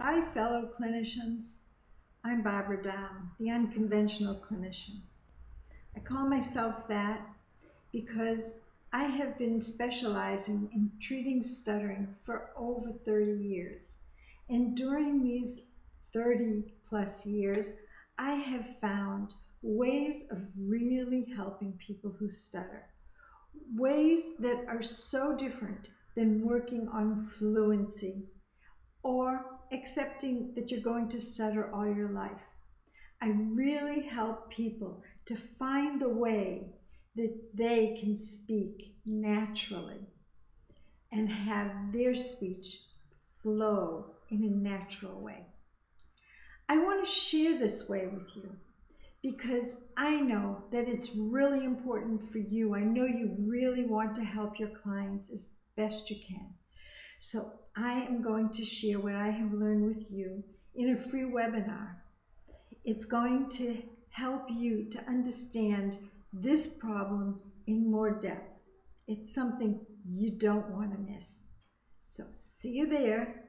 Hi fellow clinicians, I'm Barbara Down, the unconventional clinician. I call myself that because I have been specializing in treating stuttering for over 30 years. And during these 30 plus years, I have found ways of really helping people who stutter. Ways that are so different than working on fluency or accepting that you're going to stutter all your life. I really help people to find the way that they can speak naturally and have their speech flow in a natural way. I want to share this way with you because I know that it's really important for you. I know you really want to help your clients as best you can. So I am going to share what I have learned with you in a free webinar. It's going to help you to understand this problem in more depth. It's something you don't want to miss. So see you there.